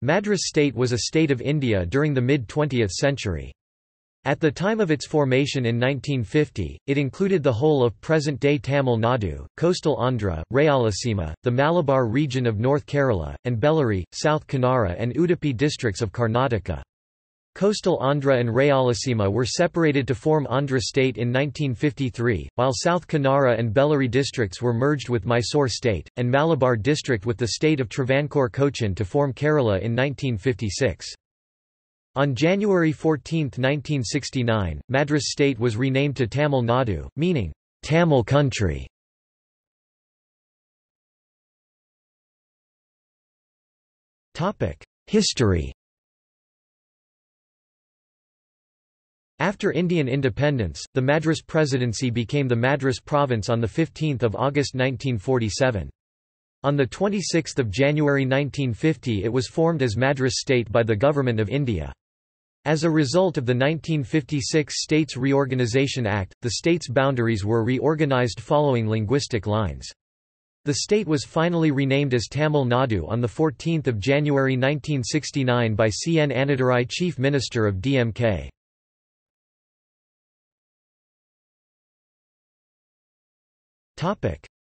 Madras State was a state of India during the mid-20th century. At the time of its formation in 1950, it included the whole of present-day Tamil Nadu, coastal Andhra, Rayalaseema, the Malabar region of North Kerala, and Bellary, South Kannada and Udupi districts of Karnataka. Coastal Andhra and Rayalaseema were separated to form Andhra State in 1953, while South Kannada and Bellary districts were merged with Mysore State, and Malabar district with the state of Travancore Cochin to form Kerala in 1956. On January 14, 1969, Madras State was renamed to Tamil Nadu, meaning, Tamil country. History. After Indian independence, the Madras Presidency became the Madras Province on 15 August 1947. On 26 January 1950 it was formed as Madras State by the Government of India. As a result of the 1956 States Reorganisation Act, the state's boundaries were reorganised following linguistic lines. The state was finally renamed as Tamil Nadu on 14 January 1969 by C. N. Annadurai, Chief Minister of DMK.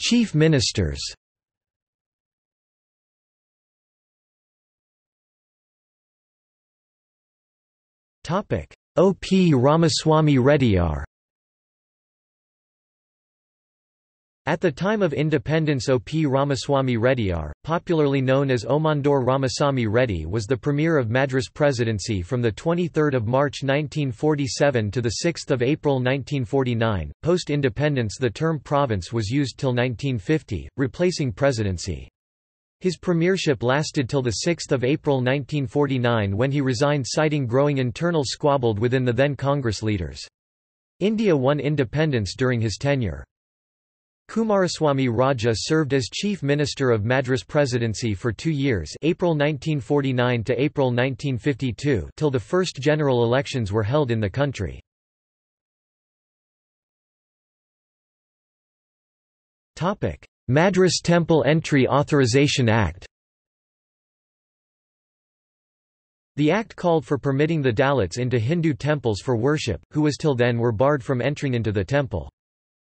Chief Ministers. O. P. Ramaswamy Reddiyar. At the time of independence, O. P. Ramaswamy Reddiyar, popularly known as Omandor Ramasami Reddy, was the Premier of Madras Presidency from 23 March 1947 to 6 April 1949. Post-independence, the term province was used till 1950, replacing presidency. His premiership lasted till 6 April 1949 when he resigned, citing growing internal squabble within the then Congress leaders. India won independence during his tenure. Kumaraswamy Raja served as Chief Minister of Madras Presidency for 2 years, April 1949 to April 1952, till the first general elections were held in the country. Madras Temple Entry Authorization Act. The act called for permitting the Dalits into Hindu temples for worship, who as till then were barred from entering into the temple.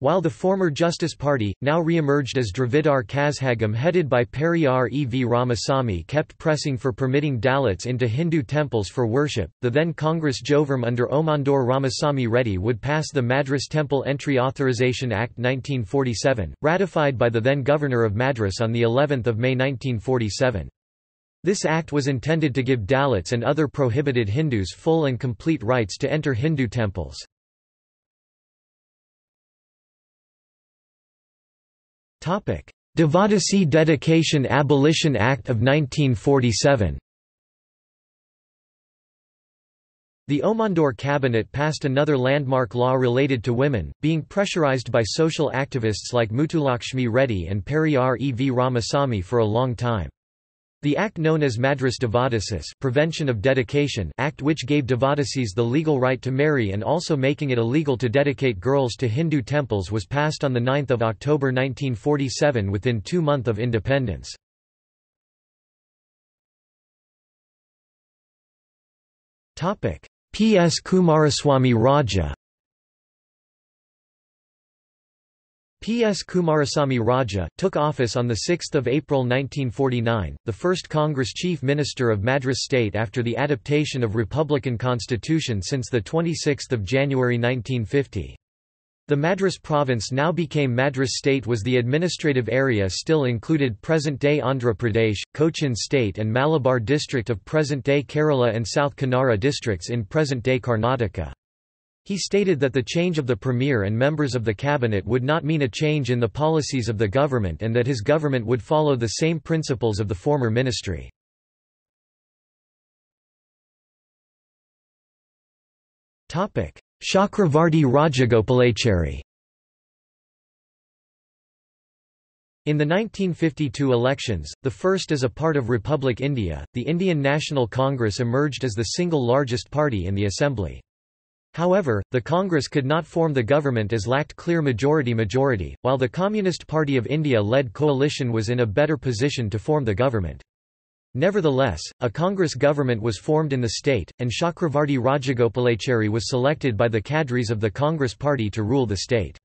While the former Justice Party, now re-emerged as Dravidar Kazhagam headed by Periyar E.V. Ramasamy, kept pressing for permitting Dalits into Hindu temples for worship, the then Congress Jovarm under Omandor Ramasamy Reddy would pass the Madras Temple Entry Authorization Act 1947, ratified by the then Governor of Madras on the 11th of May 1947. This act was intended to give Dalits and other prohibited Hindus full and complete rights to enter Hindu temples. Devadasi Dedication Abolition Act of 1947. The Omandor cabinet passed another landmark law related to women, being pressurized by social activists like Mutulakshmi Reddy and Periyar E.V. Ramasamy for a long time. The act, known as Madras Devadasis Prevention of Dedication Act, which gave Devadasis the legal right to marry and also making it illegal to dedicate girls to Hindu temples, was passed on 9 October 1947 within 2 months of independence. P. S. Kumaraswamy Raja. P. S. Kumaraswamy Raja took office on 6 April 1949, the first Congress Chief Minister of Madras State after the adoption of Republican Constitution since 26 January 1950. The Madras Province now became Madras State, was the administrative area still included present-day Andhra Pradesh, Cochin State and Malabar district of present-day Kerala and South Kannada districts in present-day Karnataka. He stated that the change of the Premier and members of the cabinet would not mean a change in the policies of the government and that his government would follow the same principles of the former ministry. Chakravarti Rajagopalachari. In the 1952 elections, the first as a part of Republic India, the Indian National Congress emerged as the single largest party in the assembly. However, the Congress could not form the government as lacked clear majority, while the Communist Party of India-led coalition was in a better position to form the government. Nevertheless, a Congress government was formed in the state, and Chakravarti Rajagopalachari was selected by the cadres of the Congress party to rule the state.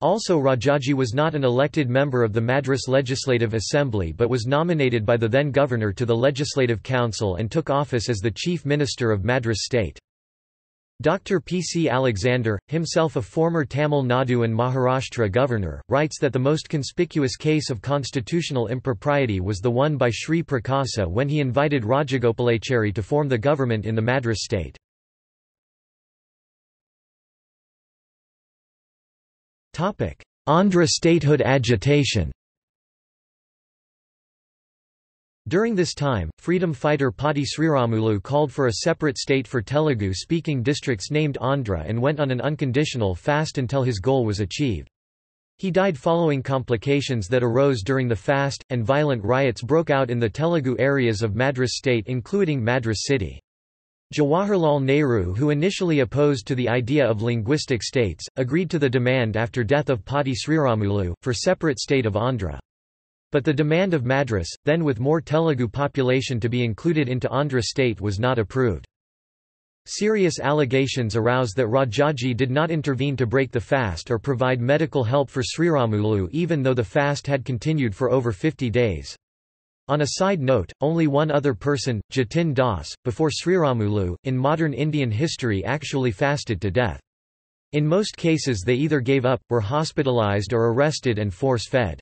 Also, Rajaji was not an elected member of the Madras Legislative Assembly but was nominated by the then governor to the Legislative Council and took office as the Chief Minister of Madras State. Dr. P. C. Alexander, himself a former Tamil Nadu and Maharashtra governor, writes that the most conspicuous case of constitutional impropriety was the one by Sri Prakasa when he invited Rajagopalachari to form the government in the Madras state. Andhra statehood agitation. During this time, freedom fighter Potti Sreeramulu called for a separate state for Telugu-speaking districts named Andhra and went on an unconditional fast until his goal was achieved. He died following complications that arose during the fast, and violent riots broke out in the Telugu areas of Madras state including Madras city. Jawaharlal Nehru, who initially opposed to the idea of linguistic states, agreed to the demand after death of Potti Sreeramulu, for separate state of Andhra. But the demand of Madras, then with more Telugu population to be included into Andhra state, was not approved. Serious allegations arose that Rajaji did not intervene to break the fast or provide medical help for Sreeramulu even though the fast had continued for over 50 days. On a side note, only one other person, Jatin Das, before Sreeramulu, in modern Indian history actually fasted to death. In most cases they either gave up, were hospitalized or arrested and force-fed.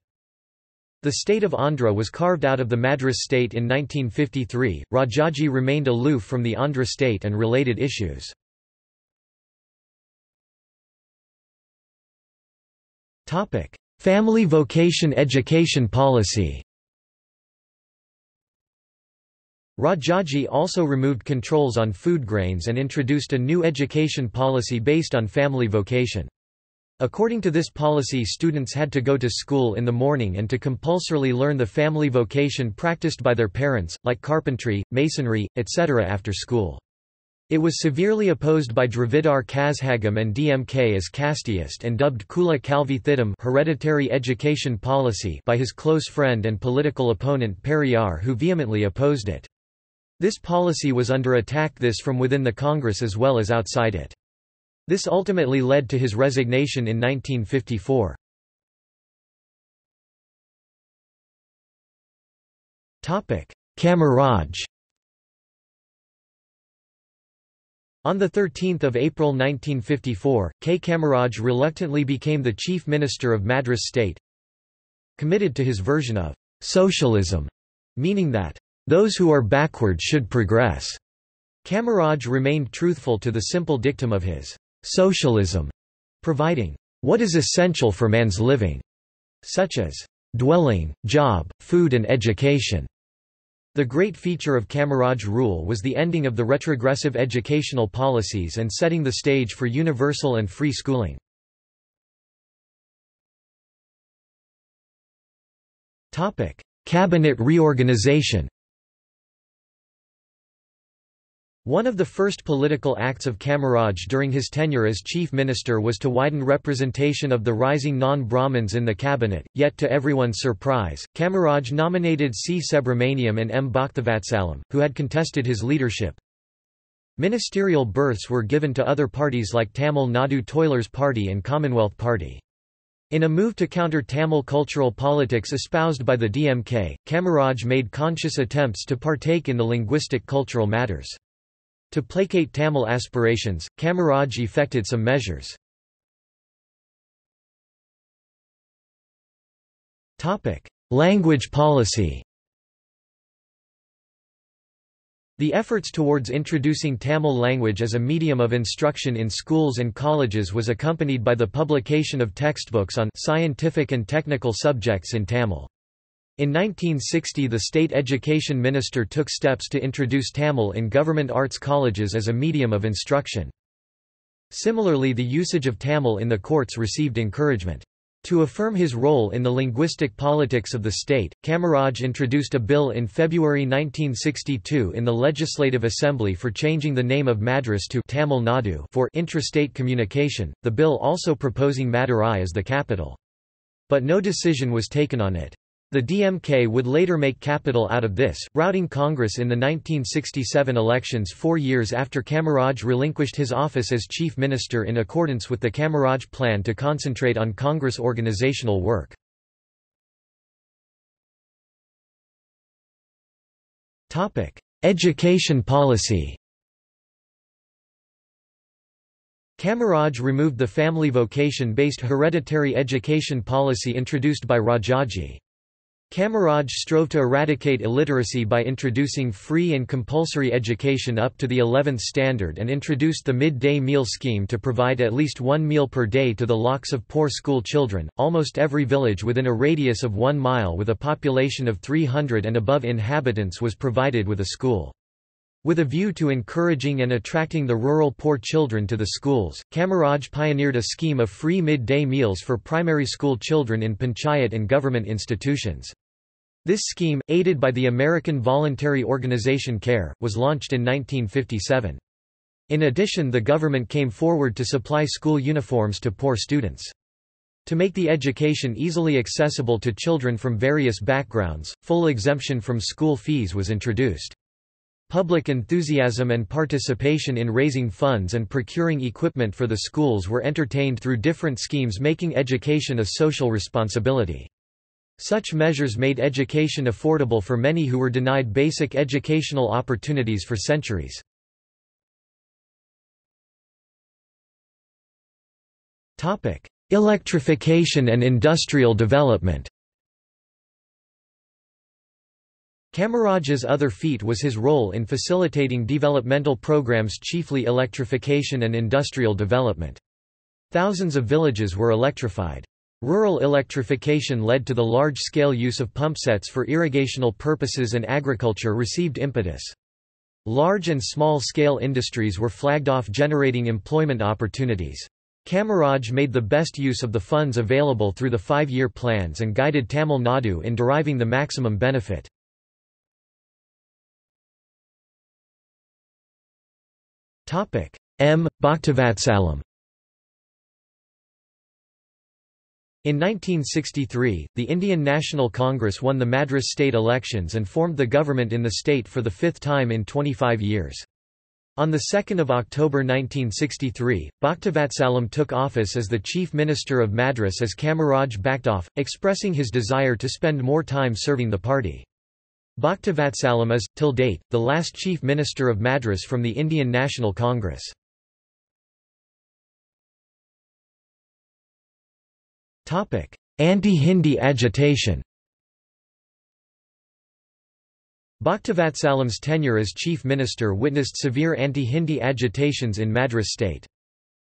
The state of Andhra was carved out of the Madras state in 1953. Rajaji remained aloof from the Andhra state and related issues. Topic: Family vocation education policy. Rajaji also removed controls on food grains and introduced a new education policy based on family vocation. According to this policy, students had to go to school in the morning and to compulsorily learn the family vocation practiced by their parents, like carpentry, masonry, etc. after school. It was severely opposed by Dravidar Kazhagam and DMK as casteist and dubbed Kula Kalvi Thidam hereditary education policy by his close friend and political opponent Periyar, who vehemently opposed it. This policy was under attack from within the Congress as well as outside it. This ultimately led to his resignation in 1954. Topic: Kamaraj. On the 13th of April 1954, K. Kamaraj reluctantly became the chief minister of Madras state, committed to his version of socialism, meaning that those who are backward should progress. Kamaraj remained truthful to the simple dictum of his socialism, providing what is essential for man's living, such as dwelling, job, food and education. The great feature of Kamaraj rule was the ending of the retrogressive educational policies and setting the stage for universal and free schooling. Topic: Cabinet reorganization. One of the first political acts of Kamaraj during his tenure as chief minister was to widen representation of the rising non-Brahmins in the cabinet, yet to everyone's surprise, Kamaraj nominated C. Subramaniam and M. Bhaktavatsalam, who had contested his leadership. Ministerial berths were given to other parties like Tamil Nadu Toilers Party and Commonwealth Party. In a move to counter Tamil cultural politics espoused by the DMK, Kamaraj made conscious attempts to partake in the linguistic cultural matters. To placate Tamil aspirations, Kamaraj effected some measures. Language policy. The efforts towards introducing Tamil language as a medium of instruction in schools and colleges was accompanied by the publication of textbooks on scientific and technical subjects in Tamil. In 1960 the state education minister took steps to introduce Tamil in government arts colleges as a medium of instruction. Similarly, the usage of Tamil in the courts received encouragement. To affirm his role in the linguistic politics of the state, Kamaraj introduced a bill in February 1962 in the Legislative Assembly for changing the name of Madras to Tamil Nadu for intrastate communication, the bill also proposing Madurai as the capital. But no decision was taken on it. The DMK would later make capital out of this, routing Congress in the 1967 elections 4 years after Kamaraj relinquished his office as chief minister in accordance with the Kamaraj plan to concentrate on Congress organizational work. Education policy. Kamaraj removed the family vocation-based hereditary education policy introduced by Rajaji. Kamaraj strove to eradicate illiteracy by introducing free and compulsory education up to the 11th standard and introduced the midday meal scheme to provide at least one meal per day to the lakhs of poor school children, almost every village within a radius of 1 mile with a population of 300 and above inhabitants was provided with a school. With a view to encouraging and attracting the rural poor children to the schools, Kamaraj pioneered a scheme of free midday meals for primary school children in panchayat and government institutions. This scheme, aided by the American voluntary organization CARE, was launched in 1957. In addition, the government came forward to supply school uniforms to poor students. To make the education easily accessible to children from various backgrounds, full exemption from school fees was introduced. Public enthusiasm and participation in raising funds and procuring equipment for the schools were entertained through different schemes making education a social responsibility. Such measures made education affordable for many who were denied basic educational opportunities for centuries. Electrification and industrial development. Kamaraj's other feat was his role in facilitating developmental programs, chiefly electrification and industrial development. Thousands of villages were electrified. Rural electrification led to the large-scale use of pumpsets for irrigational purposes, and agriculture received impetus. Large and small-scale industries were flagged off, generating employment opportunities. Kamaraj made the best use of the funds available through the 5-year plans and guided Tamil Nadu in deriving the maximum benefit. M. Bhaktavatsalam. In 1963, the Indian National Congress won the Madras state elections and formed the government in the state for the fifth time in 25 years. On 2 October 1963, Bhaktavatsalam took office as the Chief Minister of Madras as Kamaraj backed off, expressing his desire to spend more time serving the party. Bhaktavatsalam is, till date, the last Chief Minister of Madras from the Indian National Congress. Anti-Hindi agitation. Bhaktavatsalam's tenure as Chief Minister witnessed severe anti-Hindi agitations in Madras state.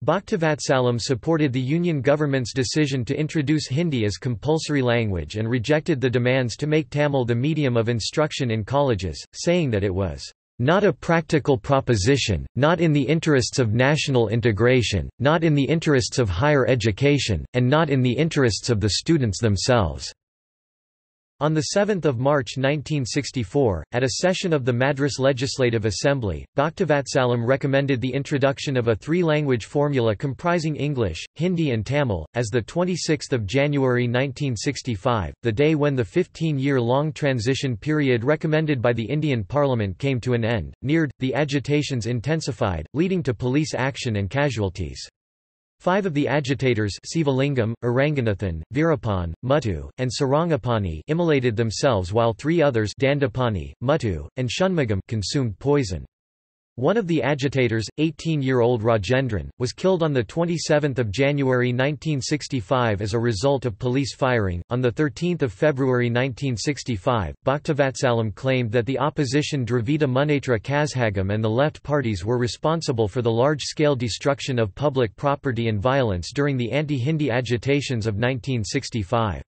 Bhaktavatsalam supported the Union government's decision to introduce Hindi as compulsory language and rejected the demands to make Tamil the medium of instruction in colleges, saying that it was not a practical proposition, not in the interests of national integration, not in the interests of higher education, and not in the interests of the students themselves. On 7 March 1964, at a session of the Madras Legislative Assembly, Bhaktavatsalam recommended the introduction of a three-language formula comprising English, Hindi and Tamil. As 26 January 1965, the day when the 15-year-long transition period recommended by the Indian Parliament came to an end, neared, the agitations intensified, leading to police action and casualties. 5 of the agitators, Sivalingam, Aranganathan, Veerapan, Mutu, and Sarangapani, immolated themselves, while 3 others, Dandapani, Mutu, and Shunmugam, consumed poison. One of the agitators, 18-year-old Rajendran, was killed on 27 January 1965 as a result of police firing. On 13 February 1965, Bhaktavatsalam claimed that the opposition Dravida Munnatra Kazhagam and the left parties were responsible for the large-scale destruction of public property and violence during the anti-Hindi agitations of 1965.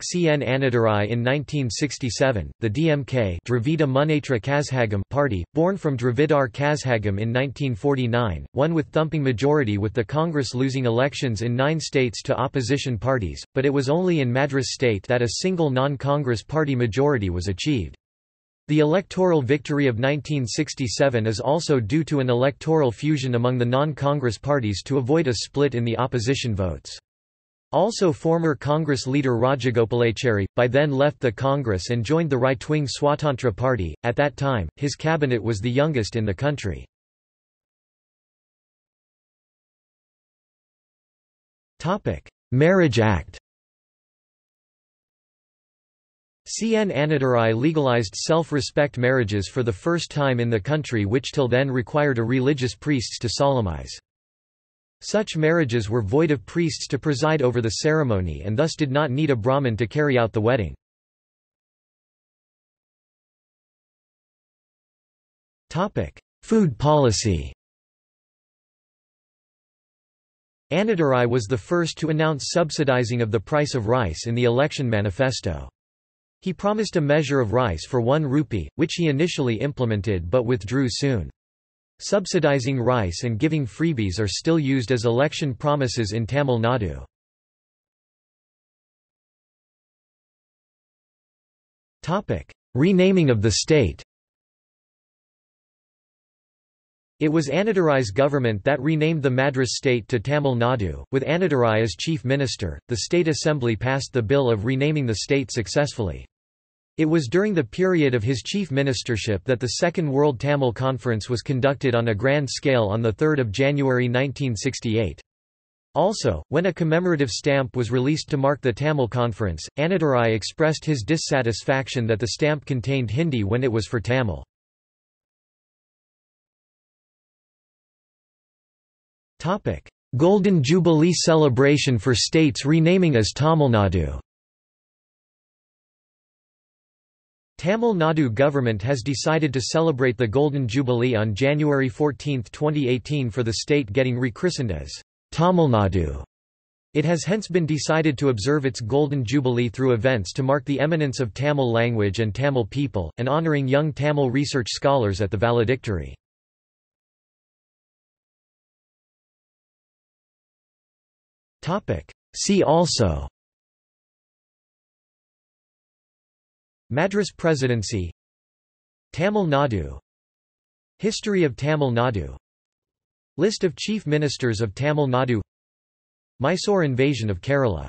C. N. Annadurai. In 1967, the DMK Dravida Munnatra Kazhagam party, born from Dravidar Kazhagam in 1949, won with thumping majority, with the Congress losing elections in 9 states to opposition parties, but it was only in Madras state that a single non-Congress party majority was achieved. The electoral victory of 1967 is also due to an electoral fusion among the non-Congress parties to avoid a split in the opposition votes. Also former Congress leader Rajagopalachari, by then left the Congress and joined the right-wing Swatantra Party. At that time, his cabinet was the youngest in the country. Marriage Act. C. N. Annadurai legalized self-respect marriages for the first time in the country, which till then required a religious priests to solemnize. Such marriages were void of priests to preside over the ceremony and thus did not need a Brahmin to carry out the wedding. Food policy. Annadurai was the first to announce subsidizing of the price of rice in the election manifesto. He promised a measure of rice for 1 rupee, which he initially implemented but withdrew soon. Subsidizing rice and giving freebies are still used as election promises in Tamil Nadu. Renaming of the state. It was Annadurai's government that renamed the Madras State to Tamil Nadu. With Annadurai as chief minister, the State Assembly passed the bill of renaming the state successfully. It was during the period of his chief ministership that the Second World Tamil Conference was conducted on a grand scale on 3 January 1968. Also, when a commemorative stamp was released to mark the Tamil Conference, Annadurai expressed his dissatisfaction that the stamp contained Hindi when it was for Tamil. Golden Jubilee celebration for states renaming as Tamil Nadu. Tamil Nadu government has decided to celebrate the Golden Jubilee on January 14, 2018 for the state getting rechristened as Tamil Nadu. It has hence been decided to observe its Golden Jubilee through events to mark the eminence of Tamil language and Tamil people, and honouring young Tamil research scholars at the valedictory. See also: Madras Presidency, Tamil Nadu, History of Tamil Nadu, List of Chief Ministers of Tamil Nadu, Mysore invasion of Kerala.